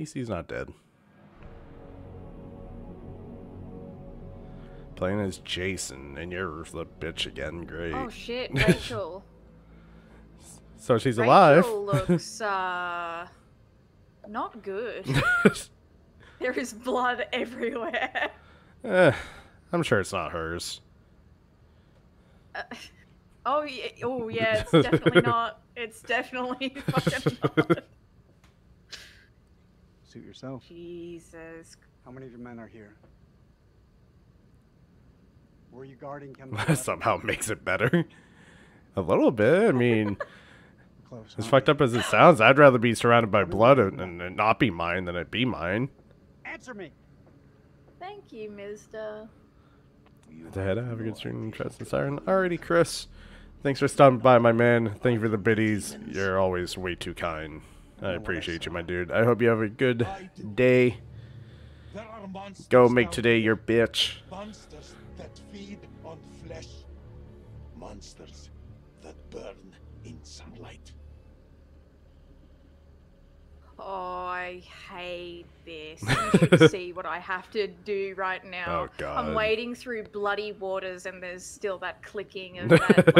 least he's not dead. Playing as Jason, and you're the bitch again. Great. Oh shit, Rachel. So she's alive. Rachel looks not good. There is blood everywhere. I'm sure it's not hers. Oh yeah, it's definitely not. It's definitely fucking not. Suit yourself. Jesus. How many of your men are here? Were you guarding chemical? Somehow makes it better. A little bit. I mean, close, as fucked up as it sounds, I'd rather be surrounded by blood and not be mine than it be mine. Answer me. Thank you, Mister. Have a good stream, Trust and Siren. Alrighty, Chris. Thanks for stopping by, my man. Thank you for the biddies. You're always way too kind. I appreciate you, my dude. I hope you have a good day. Go make today your bitch. Monsters that feed on flesh. Monsters that burn in sunlight. Oh, I hate this. You should see what I have to do right now. Oh, God. I'm wading through bloody waters and there's still that clicking of that,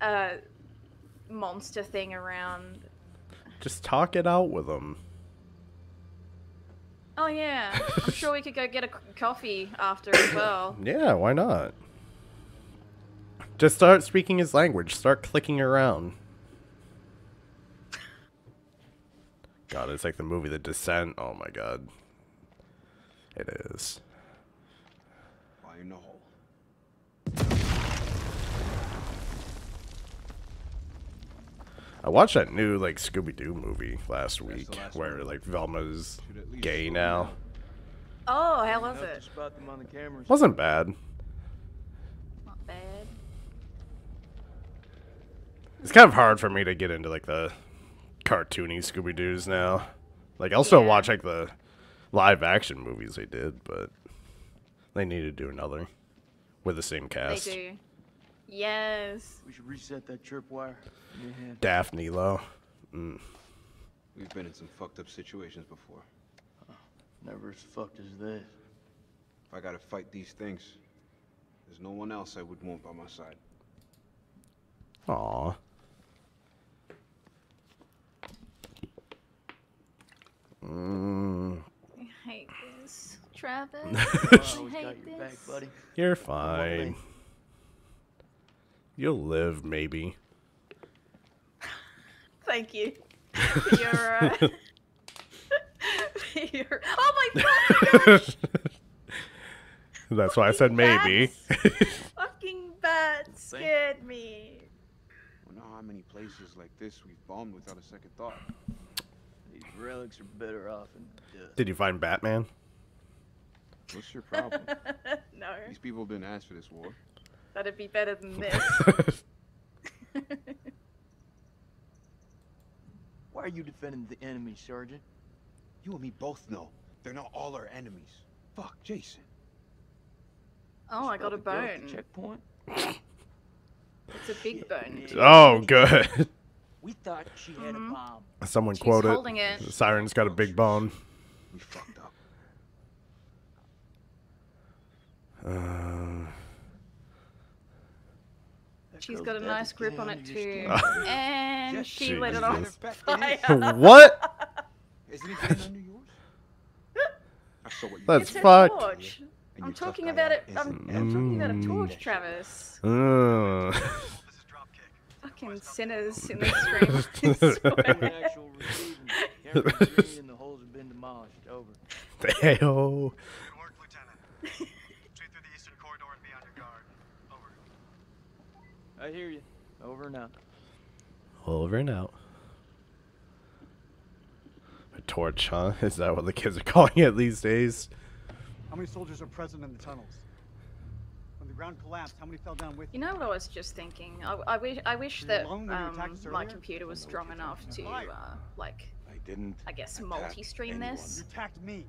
like, monster thing around. Just talk it out with them. Oh, yeah. I'm sure we could go get a coffee after as well. Yeah, why not? Just start speaking his language. Start clicking around. God, it's like the movie The Descent. Oh my God, it is. Fire in the hole. I watched that new like Scooby-Doo movie last week, where like Velma's gay now. Oh, how was it? Wasn't bad. Not bad. It's kind of hard for me to get into like the cartoony Scooby-Doos now. Like, I'll still watch like the live action movies they did, but they need to do another with the same cast. They do. Yes. We should reset that tripwire. Daphne Low. Mm. We've been in some fucked up situations before. Oh, never as fucked as this. If I gotta fight these things, there's no one else I would want by my side. Aww. Mm. I hate this, Travis. I hate this. Back, buddy. You're fine. You'll live, maybe. Thank you. You're. You're... Oh my gosh! That's why I said maybe. Fucking bats scared me. I don't know how many places like this we've bombed without a second thought. These relics are better off than dust. Did you find Batman? What's your problem? No. These people didn't ask for this war. That'd be better than this. Why are you defending the enemy, Sergeant? You and me both know they're not all our enemies. Fuck, Jason. Oh, I got a bone. At the checkpoint. It's a big bone. Oh, good. We thought she had a bomb. Someone quoted it. The Siren's got a big bone. We fucked up. She's got a nice grip on it too. And she lit it on fire. What? That's fucked. I'm talking about it. I'm talking about a torch, Travis. Fucking sinners in this room. Damn. I hear you. Over and out. Over and out. A torch, huh? Is that what the kids are calling it these days? How many soldiers are present in the tunnels? When the ground collapsed, how many fell down with you? You know what I was just thinking? I wish that my computer was strong enough to, like, I guess, multi-stream this. You attacked me.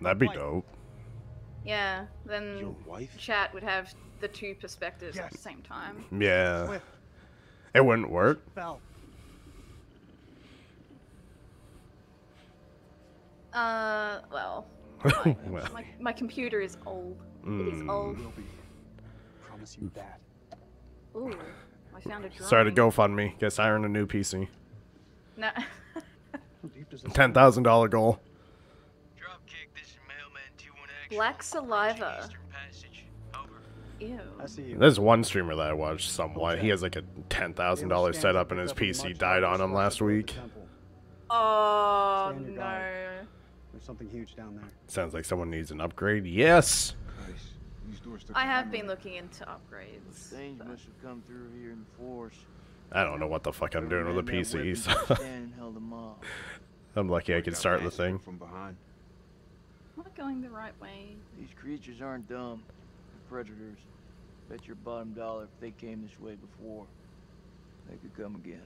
That'd be dope. Yeah, then chat would have the two perspectives at the same time. Yeah. It wouldn't work. Well. Well. My computer is old. It is old. Promise you that. Ooh, I found a drawing. Started GoFundMe. Guess I earned a new PC. No. $10,000 goal. Black saliva. Ew. There's one streamer that I watched somewhat. He has like a $10,000 setup and his PC died on him last week. Oh no. There's something huge down there. Sounds like someone needs an upgrade. Yes. I have been looking into upgrades. Things must have come through here in force. I don't know what the fuck I'm doing with the PCs. I'm lucky I can start the thing. I'm not going the right way. These creatures aren't dumb. They're predators. Bet your bottom dollar if they came this way before, they could come again.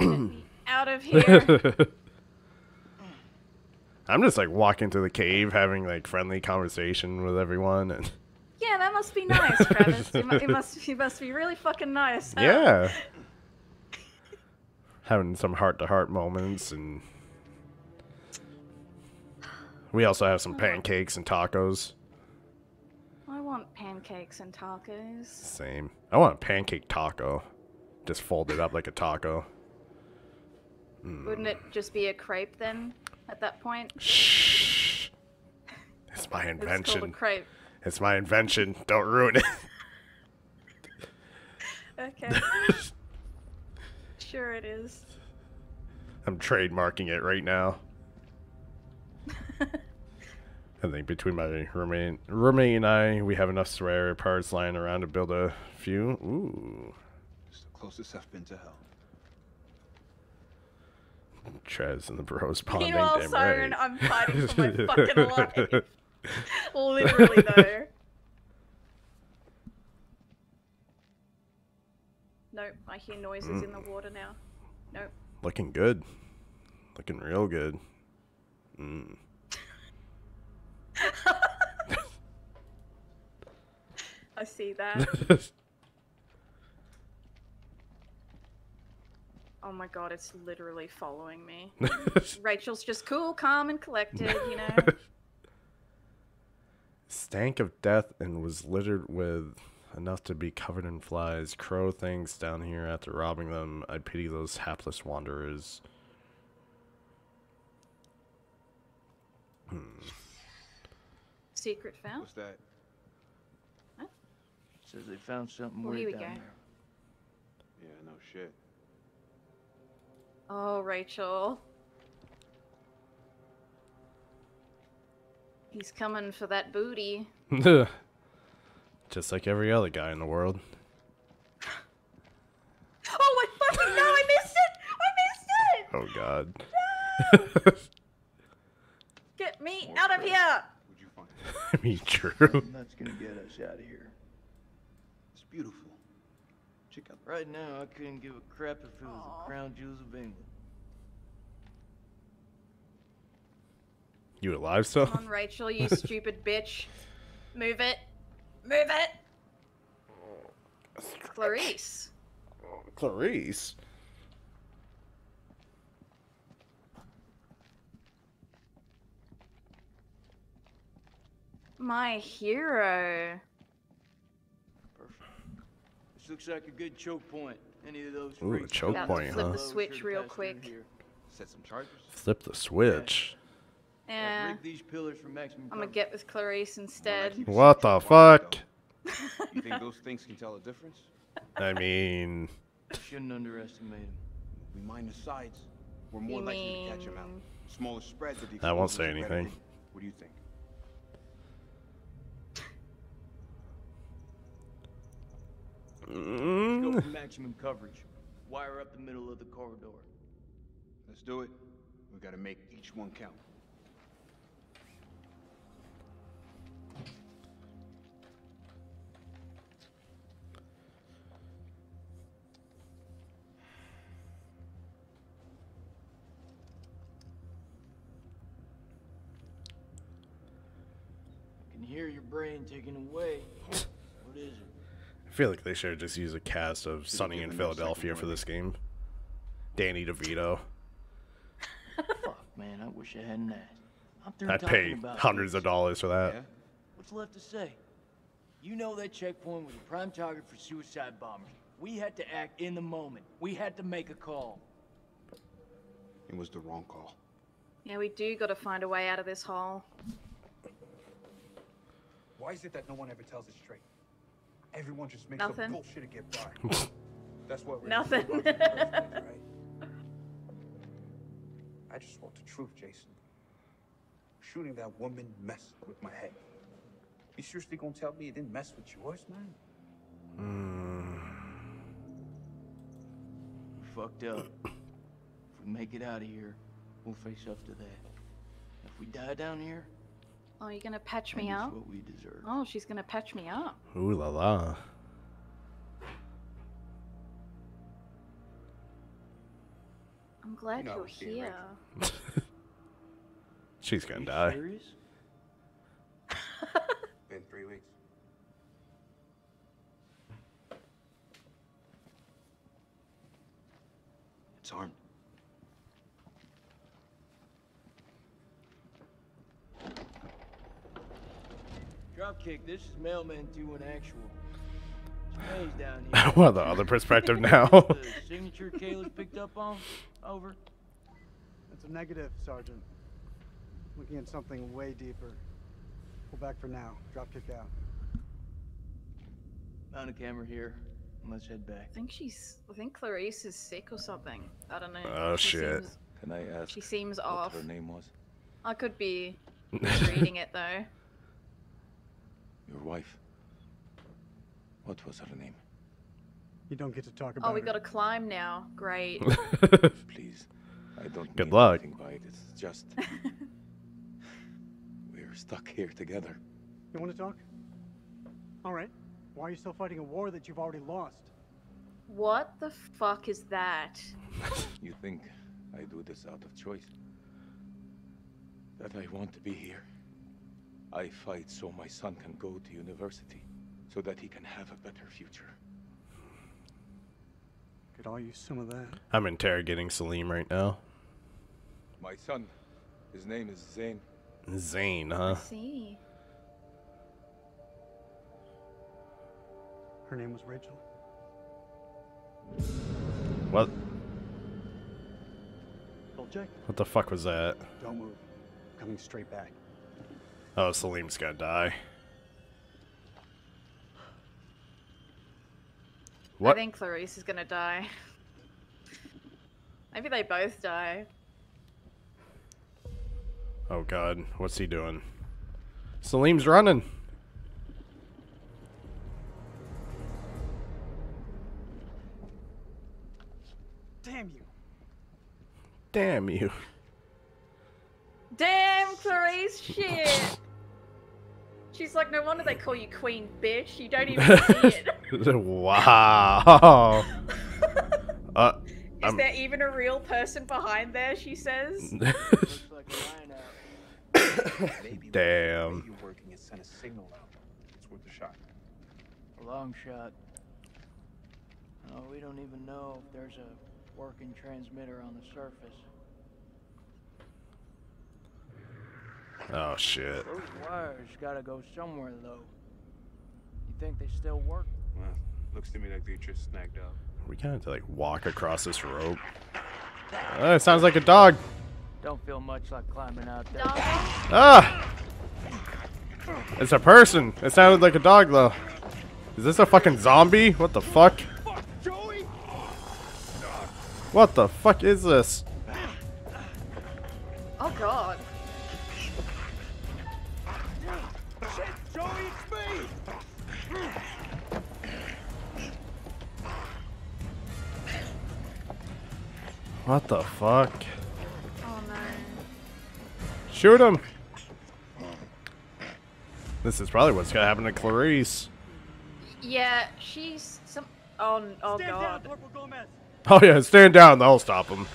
Get me out of here. I'm just like walking to the cave, having like friendly conversation with everyone, and yeah, that must be nice, Travis. It must be really fucking nice. Huh? Yeah. Having some heart-to-heart moments, and we also have some pancakes and tacos. I want pancakes and tacos. Same. I want a pancake taco. Just folded up like a taco. Wouldn't it just be a crepe then at that point? Shh. It's my invention. It's called a crepe. It's my invention. Don't ruin it. Okay. Sure it is. I'm trademarking it right now. I think between my roommate and I, we have enough rare parts lying around to build a few. Ooh. It's the closest I've been to hell. Trez and the bros bonding. Meanwhile, damn Siren, right. I'm fighting for my fucking life. Literally, though. Nope, I hear noises in the water now. Nope. Looking good. Looking real good. I see that. Oh my god, it's literally following me. Rachel's just cool, calm, and collected, you know. Stank of death and was littered with enough to be covered in flies. Crow things down here after robbing them. I pity those hapless wanderers. Secret found? What's that? Huh? Says they found something weird down there. Yeah, no shit. Oh, Rachel. He's coming for that booty. Just like every other guy in the world. Oh, I fucking know! I missed it! I missed it! Oh, God. No! Get me out of here! Me true. That's gonna get us out of here. It's beautiful. Check out. Right now, I couldn't give a crap if it was the crown jewels of England. You alive, so? Come on, Rachel, you stupid bitch. Move it. Move it. Clarice. Clarice. My hero. Perfect. This looks like a good choke point. Any of those? Ooh, a choke point, huh? Flip the switch real quick. Set some charges. Flip the switch. Yeah. Break these pillars for maximum. I'm gonna get with Clarice instead. What the fuck? You think those things can tell a difference? I mean, shouldn't underestimate them. We mind the sides. We're more likely to catch them out. Smaller spreads. I won't say anything. What do you think? Let's go for maximum coverage. Wire up the middle of the corridor. Let's do it. We gotta make each one count. I can hear your brain taking away. What is it? I feel like they should just use a cast of Sunny in Philadelphia for this game. Danny DeVito. Fuck. man, I wish I hadn't asked. I'd pay hundreds of dollars for that. Yeah. What's left to say? You know that checkpoint was a prime target for suicide bombers. We had to act in the moment. We had to make a call. It was the wrong call. Yeah, we do got to find a way out of this hole. Why is it that no one ever tells it straight? Everyone just makes up bullshit to get by. That's what we're nothing. Doing. Right? I just want the truth, Jason. Shooting that woman messed with my head. You seriously gonna tell me it didn't mess with yours, man? We're fucked up. If we make it out of here, we'll face up to that. If we die down here, oh, you're gonna patch me up? What we deserve. Oh, she's gonna patch me up. Ooh la la. I'm glad you're here. She's gonna die. Serious? Been 3 weeks. It's armed. Dropkick, this is mailman doing actual. Down here. Well, the other perspective now. The signature Kayla's picked up on? Over. That's a negative, Sergeant. Looking at something way deeper. Pull back for now. Dropkick out. Mount a camera here. Let's head back. I think Clarice is sick or something. I don't know. Oh shit. Can I ask? She seems off. What her name was? I could be reading it though. Your wife. What was her name? You don't get to talk about it. Oh, we got to climb now. Great. Please. I don't Good luck. By it. It's just we're stuck here together. You want to talk? All right. Why are you still fighting a war that you've already lost? What the fuck is that? You think I do this out of choice? That I want to be here? I fight so my son can go to university, so that he can have a better future. Could all use some of that. I'm interrogating Salim right now. My son, his name is Zane. Zane, huh? I see. Her name was Rachel. What? What the fuck was that? Don't move. I'm coming straight back. Oh, Salim's gonna die. What? I think Clarice is gonna die. Maybe they both die. Oh god, what's he doing? Salim's running. Damn you. Damn you. Damn Clarice, shit. She's like, no wonder they call you Queen, bitch. You don't even see it. Wow. Is there even a real person behind there, she says? Damn. It's worth a shot. A long shot. Oh, we don't even know if there's a working transmitter on the surface. Oh shit. Those wires gotta go somewhere though. You think they still work? Well, looks to me like they just snagged up. We kinda have to like walk across this rope. It sounds like a dog. Don't feel much like climbing out there. Dog. Ah! It's a person! It sounded like a dog though. Is this a fucking zombie? What the fuck? What the fuck is this? Oh god. What the fuck? Oh no. Shoot him! This is probably what's gonna happen to Clarice. Yeah, she's some. Oh, oh god. Oh yeah, stand down, they'll stop him.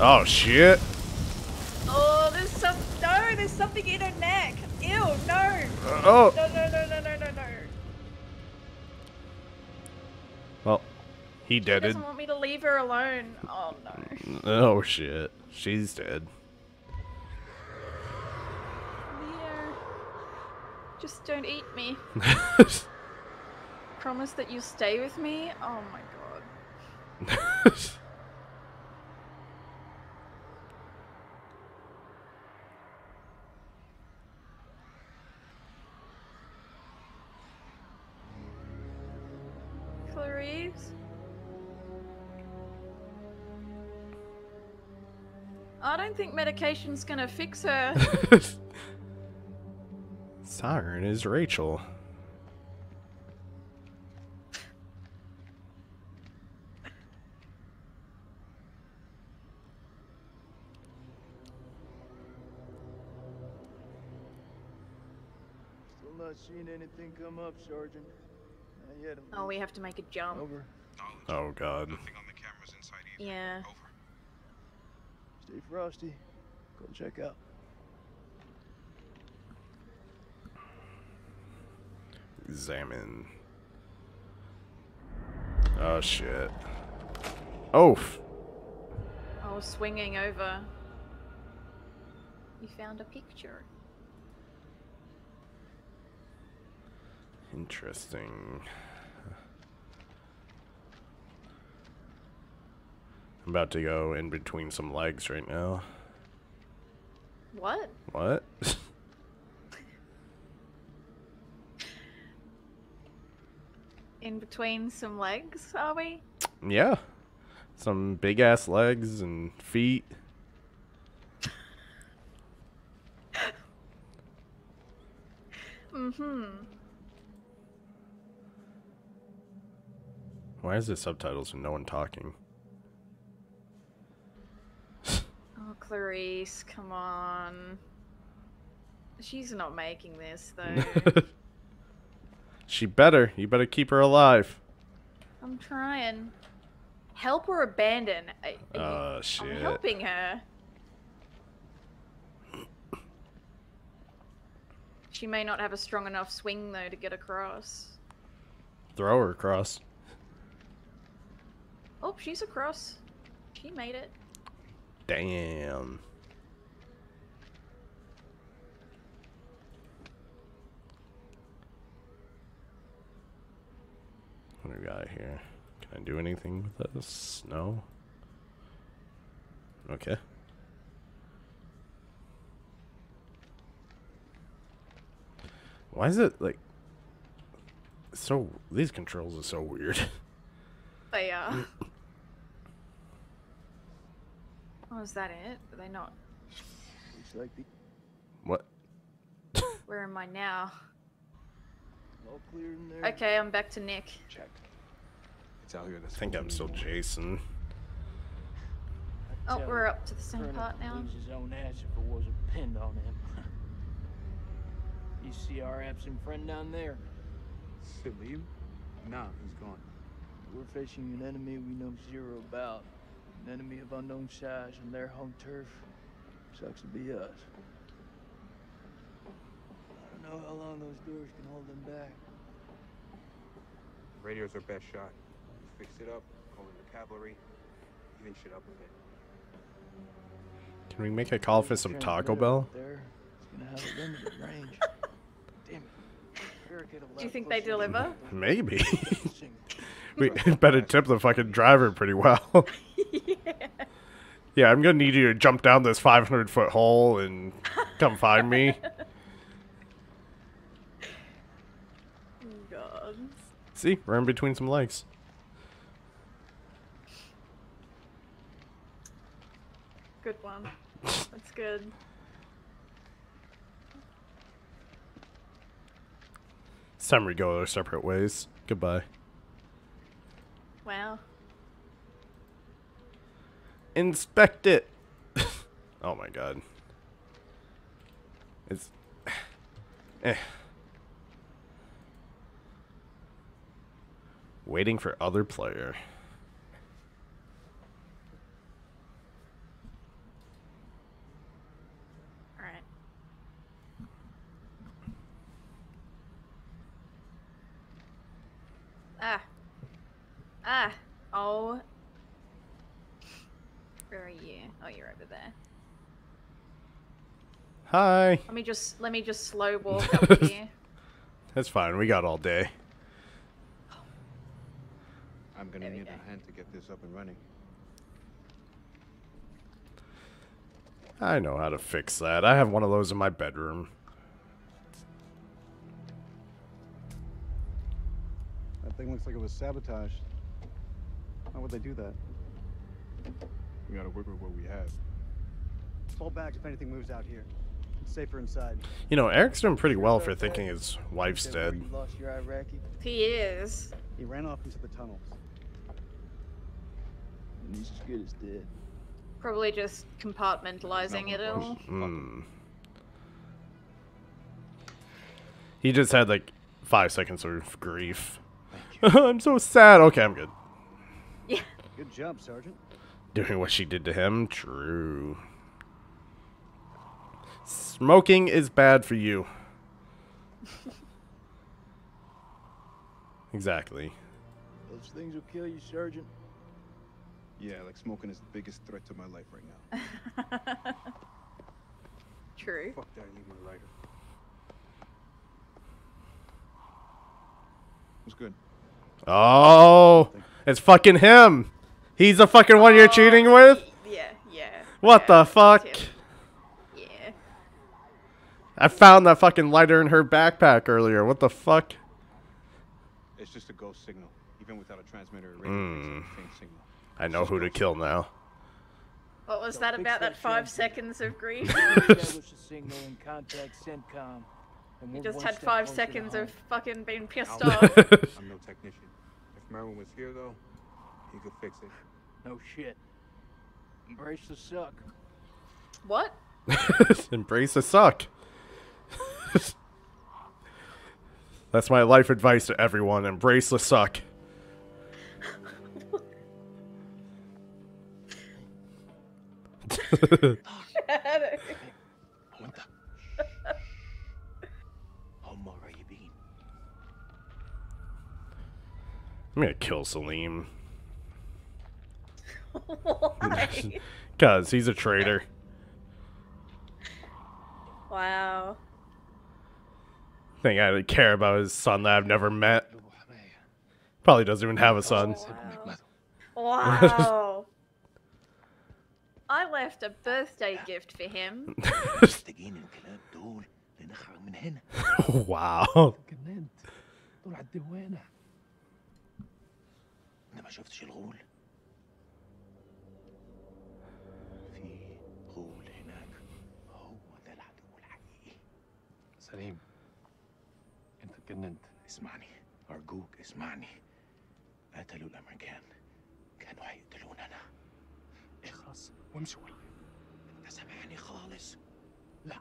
Oh shit. Oh, there's some. No, there's something in her neck. Ew, no. Oh. No, no, no, no, no, no, no. He deaded. She doesn't want me to leave her alone. Oh, no. Oh, shit. She's dead. Leo, just don't eat me. Promise that you'll stay with me? Oh, my God. Clarice? I don't think medication's gonna fix her. Siren is Rachel. Still not seeing anything come up, Sergeant. Not yet. Oh, we have to make a jump. Over. Oh, God. Nothing on the cameras inside either. Yeah. Over. Stay frosty. Go check out. Examine. Oh shit. Oh. Oh, swinging over. You found a picture. Interesting. I'm about to go in between some legs right now. What? What? In between some legs, are we? Yeah. Some big ass legs and feet. Mm-hmm. Why is there subtitles and no one talking? Clarice, come on. She's not making this, though. She better. You better keep her alive. I'm trying. Help or abandon? Oh, shit. I'm helping her. She may not have a strong enough swing, though, to get across. Throw her across. Oh, she's across. She made it. Damn. What do we got here? Can I do anything with this? No? Okay. Why is it like so these controls are so weird? They are. Oh, is that it? Are they not? What? Where am I now? Okay, I'm back to Nick. Check. It's out here. I think I'm still Jason. Oh, we're up to the same part now. His own ass if it wasn't pinned on him. You see our absent friend down there? Still leave? Nah, he's gone. We're facing an enemy we know zero about. An enemy of unknown size on their home turf. Sucks to be us. I don't know how long those doors can hold them back. Radio's our best shot. We fix it up, call in the cavalry, even shit up with it. Can we make a call for some Taco Bell? It's gonna have a limited range. Damn it. Do you think they deliver? Maybe. We better tip the fucking driver pretty well. Yeah, I'm gonna need you to jump down this 500-foot hole and come find me. God. See, we're in between some legs. Good one. That's good. It's time we go our separate ways. Goodbye. Wow. Inspect it. Oh my God. It's. Waiting for other player. All right. Ah. Ah. Oh. Where are you? Oh, you're over there. Hi. Let me just slow walk up here. That's fine. We got all day. I'm gonna need a hand to get this up and running. I know how to fix that. I have one of those in my bedroom. That thing looks like it was sabotaged. How would they do that? We gotta work with what we have. Fall back if anything moves out here. It's safer inside. You know, Eric's doing pretty well for thinking his wife's dead. You lost your Iraqi? He is. He ran off into the tunnels. And he's as good as dead. Probably just compartmentalizing it all. Mm. He just had like 5 seconds of grief. I'm so sad. Okay, I'm good. Yeah. Good job, Sergeant. Doing what she did to him? True. Smoking is bad for you. Exactly. Those things will kill you, Sergeant. Yeah, like smoking is the biggest threat to my life right now. True. Fuck that, I need my lighter. What's good? Oh, it's fucking him. He's the fucking one you're cheating with? Yeah, yeah. What the fuck? Yeah. I found that fucking lighter in her backpack earlier. What the fuck? It's just a ghost signal. Even without a transmitter or radio, it's a faint signal. I know who to kill now. What was that about, that 5 seconds of grief? You just had 5 seconds of fucking being pissed off. I'm no technician. If Merwin was here, though, he could fix it. No shit. Embrace the suck. What? Embrace the suck. That's my life advice to everyone. Embrace the suck. I'm gonna kill Salim. Why? Cause he's a traitor. Wow. I think I would care about his son that I've never met. Probably doesn't even have a son. Oh, wow. Wow. I left a birthday gift for him. Wow. Salim, أنت جننت. اسمعني أرجوك اسمعني. قتلوا الأمريكان. كانوا هيقتلوننا. اخلص وامشي ورايا. أنت سامعني خالص؟ لا.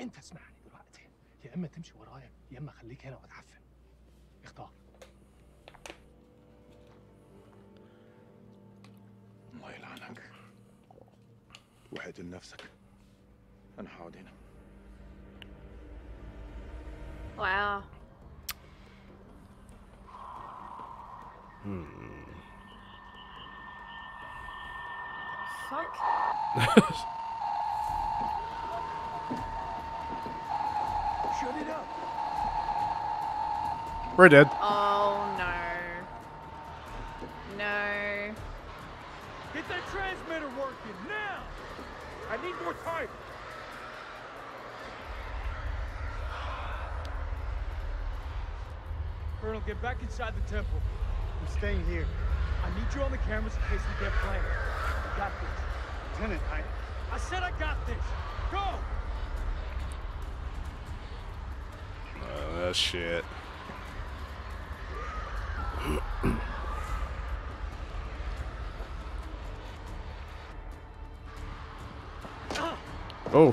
أنت اسمعني دلوقتي. يا إما تمشي ورايا يا إما خليك هنا وأتعفن. اختار. الله يلعنك. وحدل نفسك. أنا هقعد هنا. Wow. Hmm. Fuck. Shut it up. We're dead. Oh no. No. Get that transmitter working now. I need more time. Colonel, get back inside the temple. I'm staying here. I need you on the cameras in case we get flanked. I got this. Lieutenant, I said I got this. Go! Oh, that shit. Oh.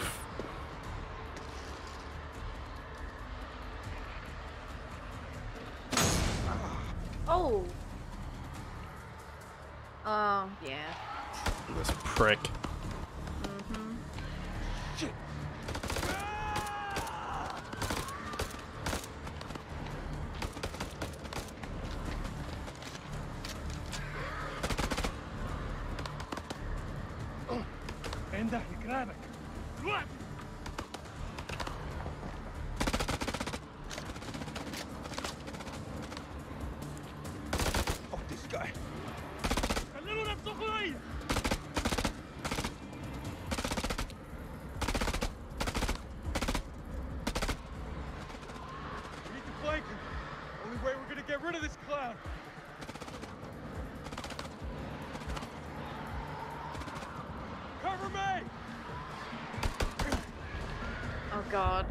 God.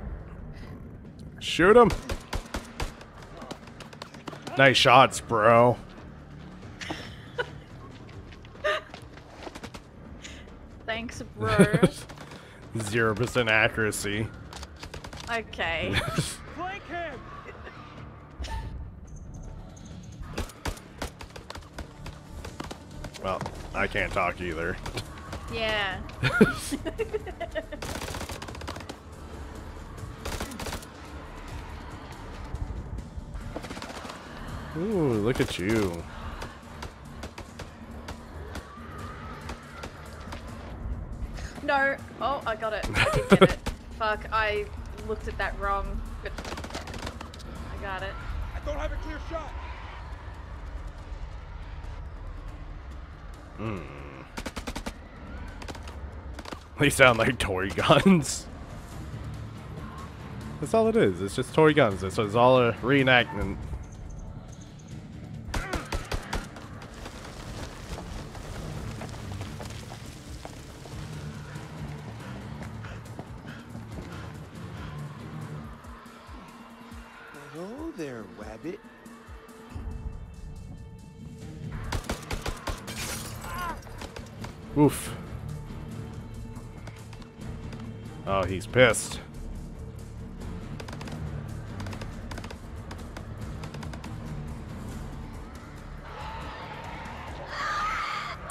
Shoot him. Nice shots, bro. Thanks, bro. 0% accuracy. Okay. Well, I can't talk either. Yeah. Ooh, look at you. No. Oh, I got it. I did get it. Fuck, I looked at that wrong. But I got it. I don't have a clear shot. Hmm. They sound like toy guns. That's all it is. It's just toy guns. This is all a reenactment. Oof. Oh, he's pissed.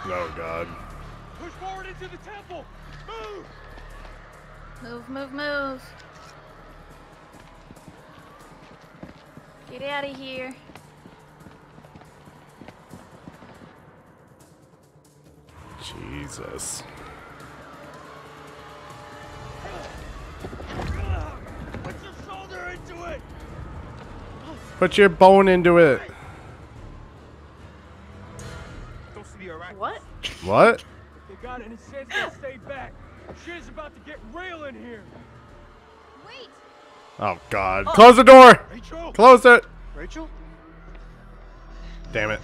Oh, God. Push forward into the temple. Move. Move, move, move. Get out of here. Jesus. Put your shoulder into it. Put your bone into it. What? What? They got any sense to stay back. Shit's about to get real in here. Wait. Oh God. Oh. Close the door. Rachel. Close it. Rachel? Damn it.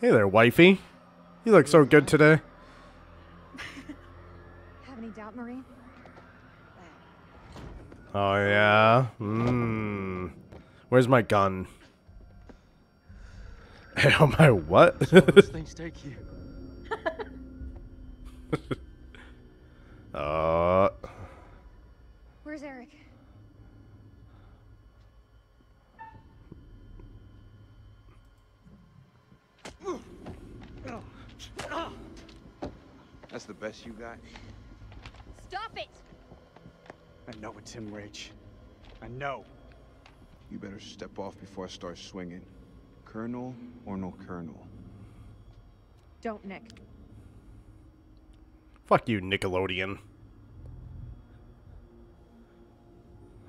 Hey there, wifey. You look so good today. Have any doubt, Marie? Oh, yeah? Mmm. Where's my gun? Oh, my what? Those things take you. Where's Eric? That's the best you got? Stop it! I know it's him, Rach. I know. You better step off before I start swinging. Colonel or no colonel? Don't, Nick. Fuck you, Nickelodeon.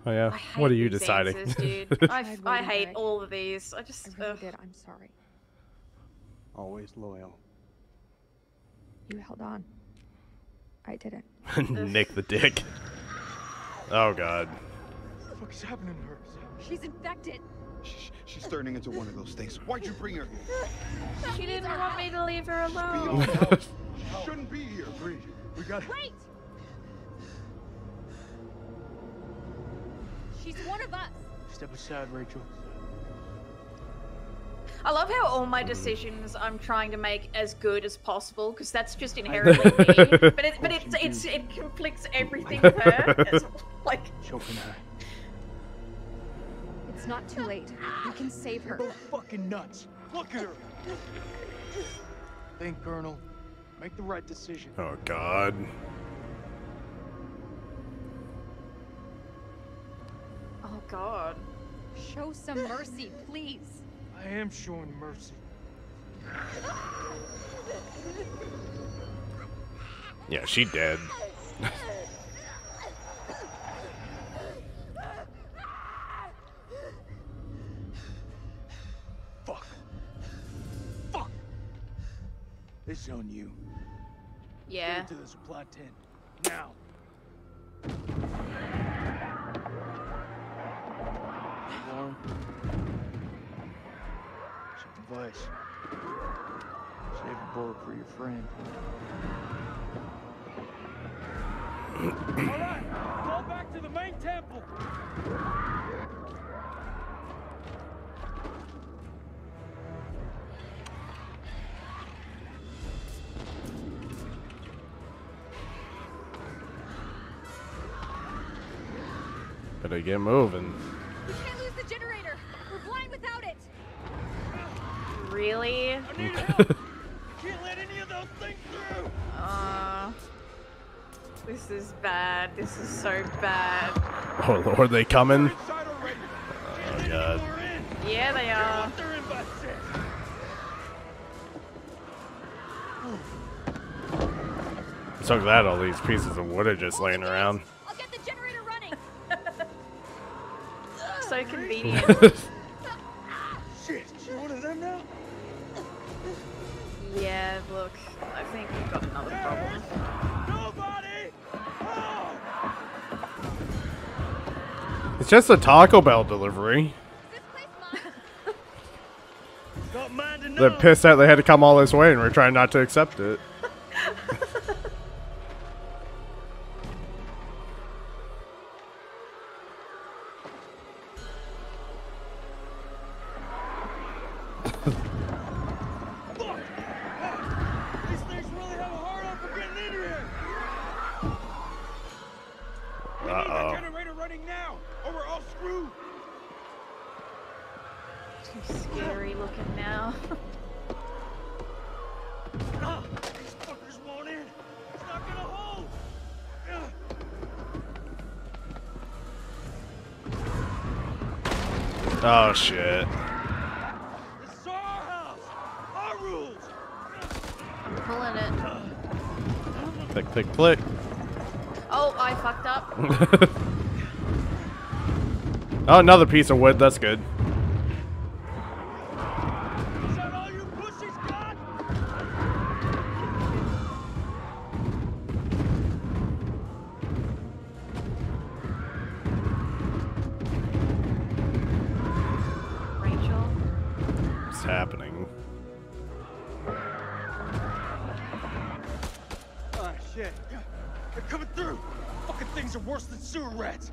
Oh, yeah? What are you deciding? Dude. I hate all of these. I just... I really did. I'm sorry. Always loyal. You held on. I didn't. Nick the dick. Oh God. What the fuck is happening to her? She's infected. She's turning into one of those things. Why'd you bring her here? She didn't want me to leave her alone. She shouldn't be here, Bree. We got. Wait. She's one of us. Step aside, Rachel. I love how all my decisions I'm trying to make as good as possible, because that's just inherently me. But it conflicts everything with her. It's like choking her. It's not too late. You can save her. You're fucking nuts. Look at her. Think, Colonel. Make the right decision. Oh God. Oh God. Show some mercy, please. I am showing mercy. Yeah, she dead. Fuck. Fuck. This is on you. Yeah. Get into the supply tent now. Warm. Check the vice. Save a bullet for your friend. Alright, fall back to the main temple. Better get moving. We can't lose the generator. We're blind without it. Really? I need help. I can't let any of those things through. This is bad. This is so bad. Oh Lord, they coming? Oh God. Yeah, they are. I'm so glad all these pieces of wood are just laying around. I'll get the generator running. So convenient. Shit, you one of them now? Yeah, look, I think we've got another problem. It's just a Taco Bell delivery. They're pissed out they had to come all this way and we're trying not to accept it. Oh shit. This is our house. Our rules. I'm pulling it. Click, click, click. Oh, I fucked up. Oh, another piece of wood. That's good. Is that all you pussies got? Happening. Oh shit. They're coming through. Fucking things are worse than sewer rats.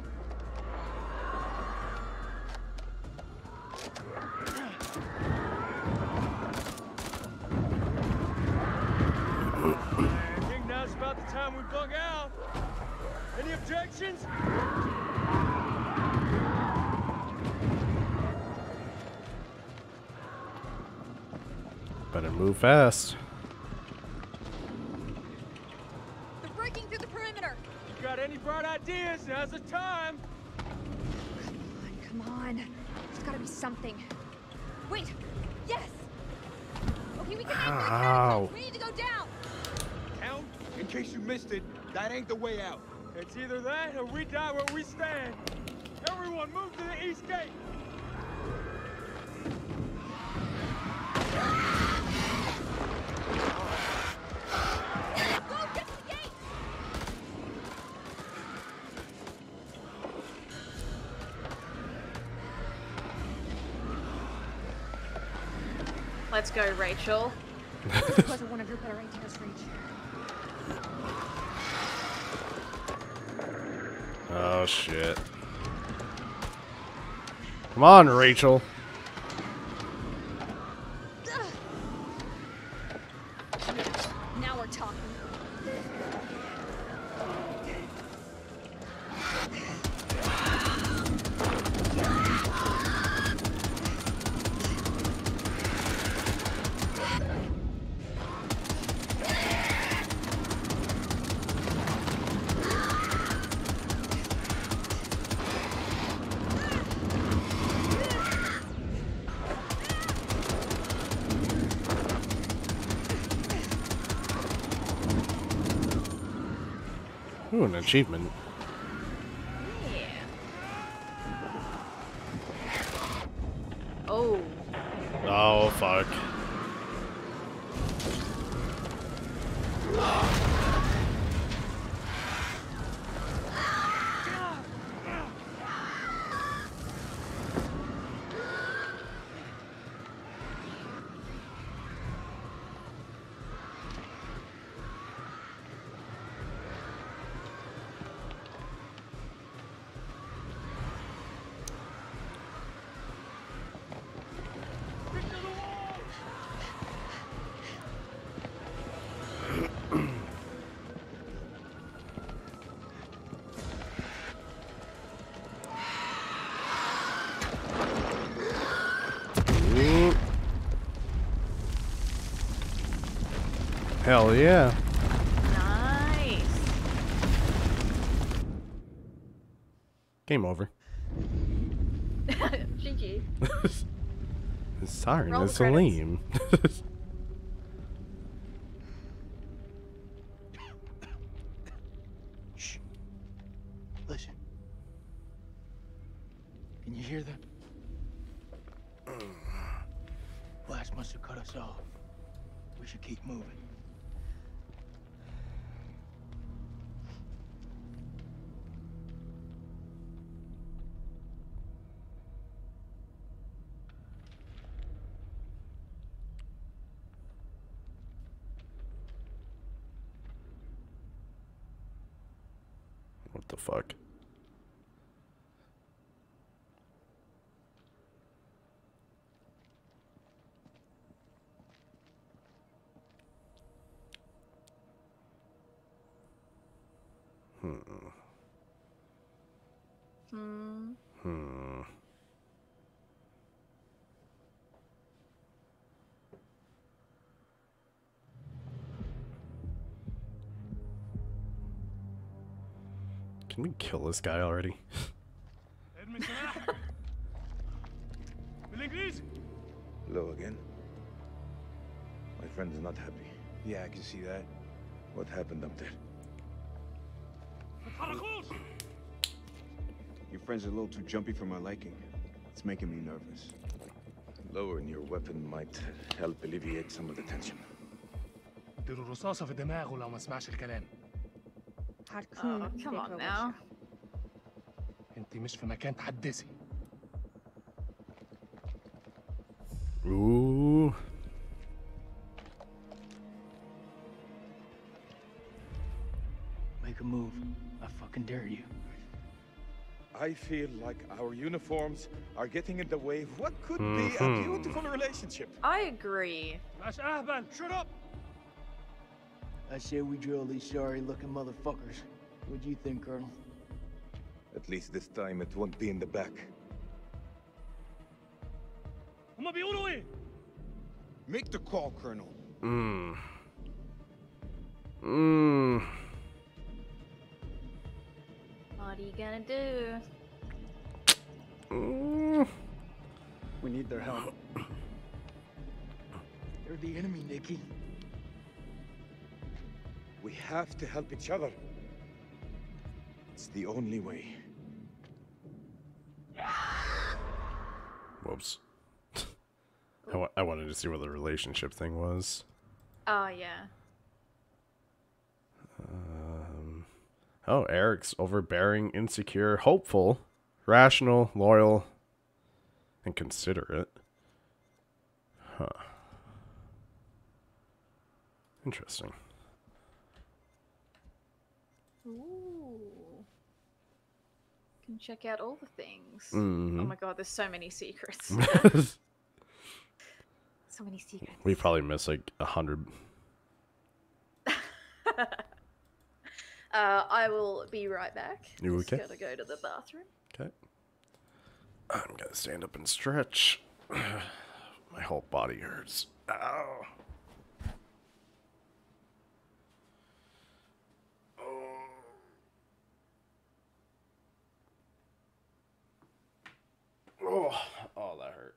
I think now's about the time we bug out. Any objections? Better move fast. They're breaking through the perimeter. You got any bright ideas? Now's the time. Come on, come on. There's got to be something. Wait. Yes. Okay, we can make that catapult. We need to go down. Down? In case you missed it, that ain't the way out. It's either that or we die where we stand. Everyone, move to the east gate. Let's go, Rachel. This wasn't one of your better ideas, Rachel. Oh shit! Come on, Rachel. Now we're talking. Ooh, an achievement. Yeah. Oh. Oh, fuck. Hell yeah. Nice. Game over. GG. Sorry, that's so lame. Shh. Listen. Can you hear them? Blast must have cut us off. We should keep moving. Fuck. Can we kill this guy already? Hello again. My friend is not happy. Yeah, I can see that. What happened up there? Your friend's a little too jumpy for my liking. It's making me nervous. Lowering your weapon might help alleviate some of the tension. Oh, come on now. Ooh. Make a move. I fucking dare you. I feel like our uniforms are getting in the way of what could be a beautiful relationship. I agree. Shut up. I say we drill these sorry-looking motherfuckers. What do you think, Colonel? At least this time it won't be in the back. Make the call, Colonel. What are you gonna do? We need their help. They're the enemy, Nikki. We have to help each other. It's the only way. Whoops. I wanted to see what the relationship thing was. Oh, yeah. Oh, Eric's overbearing, insecure, hopeful, rational, loyal, and considerate. Huh. Interesting. Ooh. Can check out all the things. Oh my god, there's so many secrets. So many secrets. We probably missed like 100. I will be right back. You okay? Just gotta go to the bathroom. Okay. I'm gonna stand up and stretch. My whole body hurts. Ow. Oh, oh, that hurt.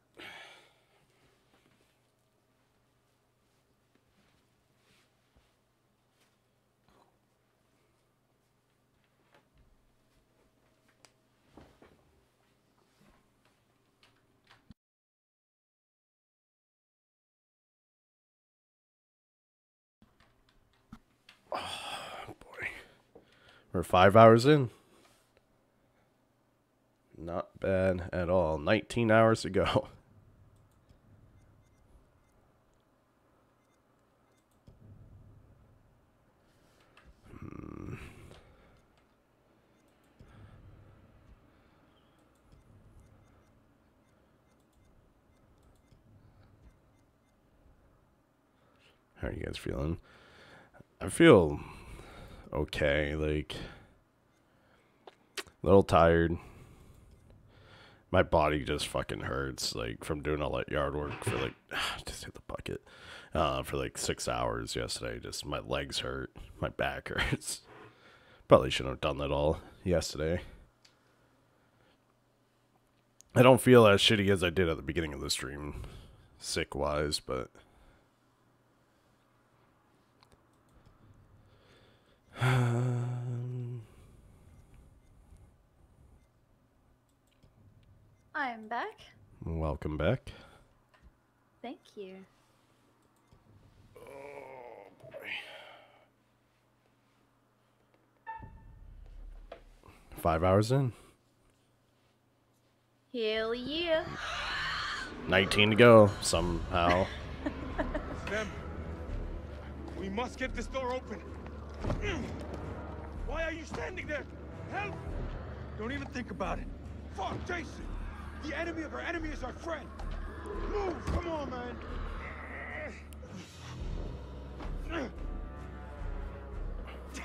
Oh, boy. We're 5 hours in. Not bad at all. 19 hours to go. How are you guys feeling? I feel okay, like a little tired. My body just fucking hurts, like from doing all that yard work for like, just hit the bucket, for like 6 hours yesterday. Just my legs hurt, my back hurts. Probably shouldn't have done that all yesterday. I don't feel as shitty as I did at the beginning of the stream, sick-wise, but... I'm back. Welcome back. Thank you. Oh boy. 5 hours in. Hell yeah. 19 to go somehow. Sam, we must get this door open. Why are you standing there? Help! Don't even think about it. Fuck Jason! The enemy of our enemy is our friend. Move! Come on, man! Damn it!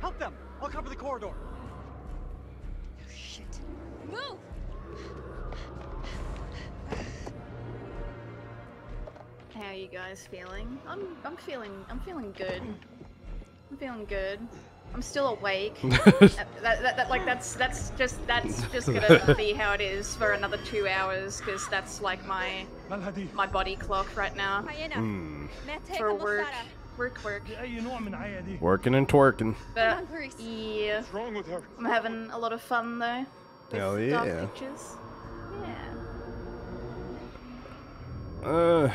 Help them! I'll cover the corridor. Oh, shit. Move! How are you guys feeling? I'm feeling good. I'm feeling good. I'm still awake. that's just gonna be how it is for another 2 hours, because that's like my body clock right now. For work. Working and twerking. But, yeah. What's wrong with her? I'm having a lot of fun though. Hell yeah. Dark pictures. Yeah.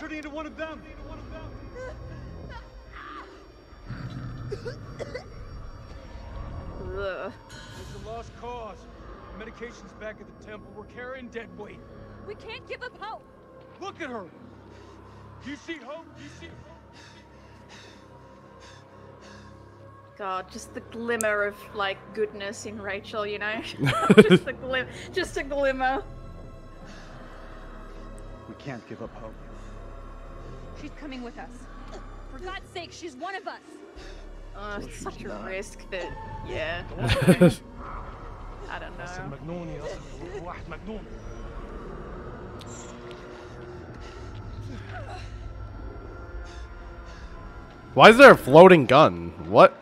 Turning into one of them. It's a lost cause. The medication's back at the temple. We're carrying dead weight. We can't give up hope. Look at her. You see hope? You see hope? God, just the glimmer of like goodness in Rachel, you know? Just a glimmer. We can't give up hope. She's coming with us. For God's sake, she's one of us. Oh, it's such a risk that, yeah. I don't know. Why is there a floating gun? What?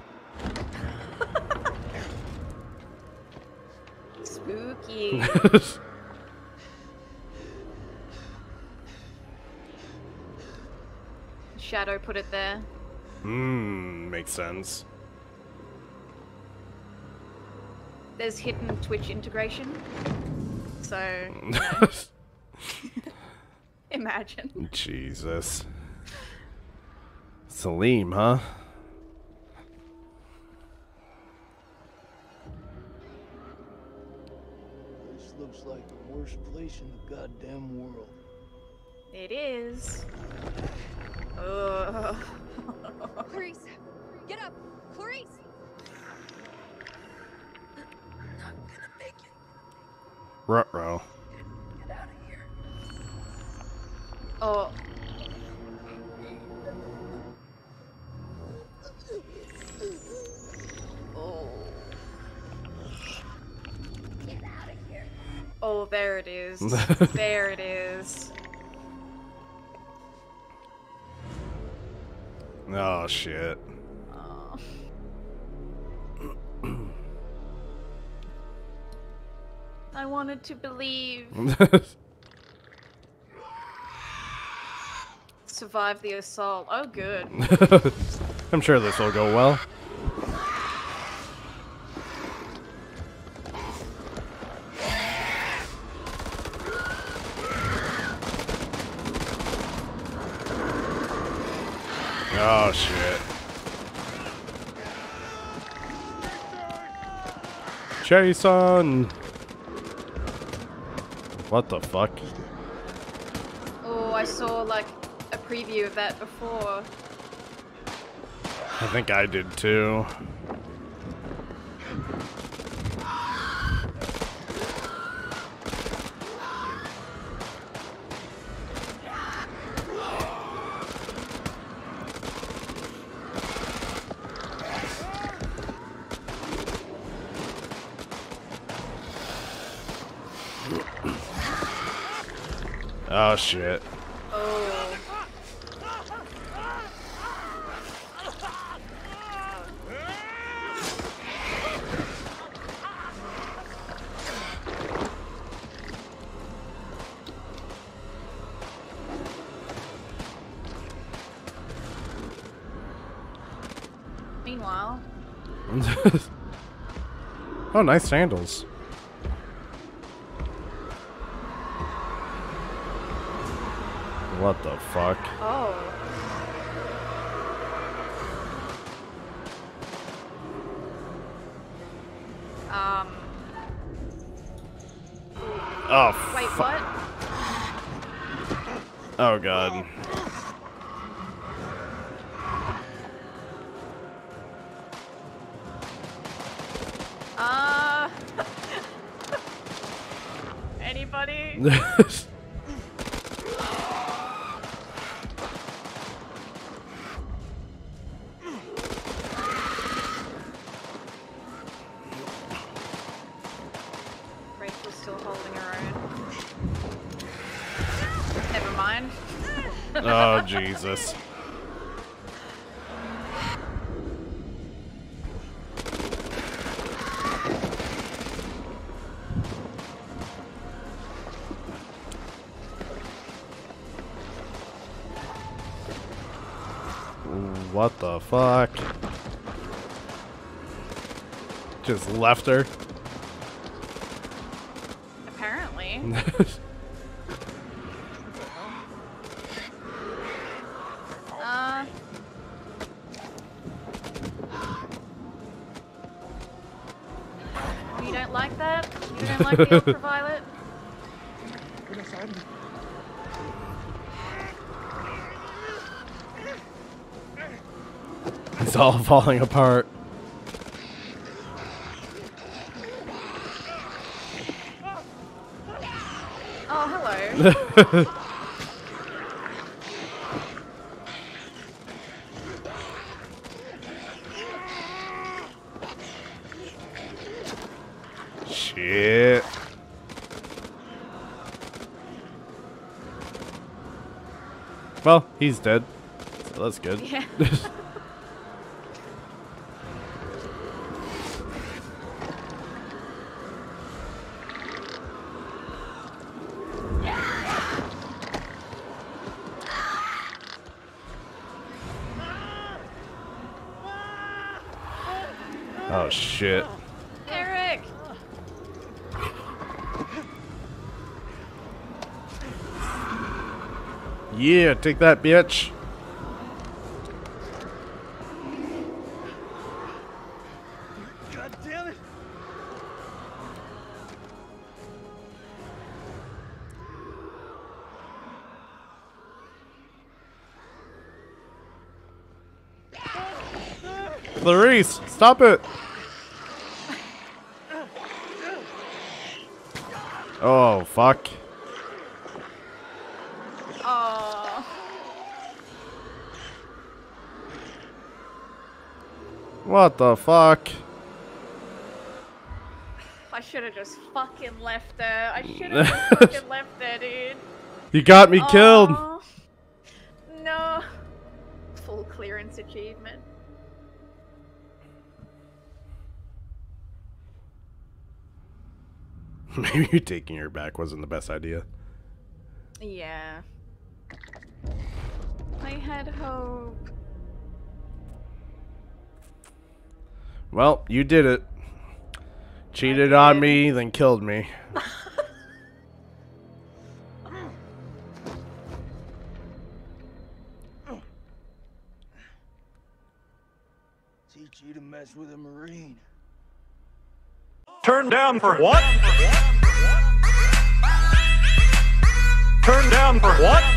Spooky. Shadow put it there. Makes sense. There's hidden Twitch integration, so you know. Imagine. Jesus. Salim, huh? This looks like the worst place in the goddamn world. It is. Ugh. Clarice, get up, Clarice. I'm not gonna make it. Ruh-roh. Get out of here. Oh. Oh. Get out of here. Oh, there it is. There it is. Oh shit. Oh. I wanted to believe. Survive the assault. Oh good. I'm sure this will go well. Oh, shit. Jason! What the fuck? Oh, I saw, like, a preview of that before. I think I did, too. Oh, shit. Oh. Meanwhile. Oh, nice sandals. What the fuck? Oh. Oh, wait, what? Oh, God. Anybody? Oh, Jesus. What the fuck? Just left her? Apparently. You don't like that? You don't like the ultraviolet? It's all falling apart. Oh, hello. Shit. Well, he's dead. So that's good. Yeah. Oh, shit. Eric! Yeah, take that, bitch. God damn it. Clarice, stop it. Oh, fuck. Oh. What the fuck? I should have just fucking left there. I should have just fucking left there, dude. You got me killed. No. Full clearance achievement. Maybe taking her back wasn't the best idea. Yeah. I had hope. Well, you did it. Cheated on me, then killed me. Teach you to mess with a Marine. Turn down for what? Turn down for what?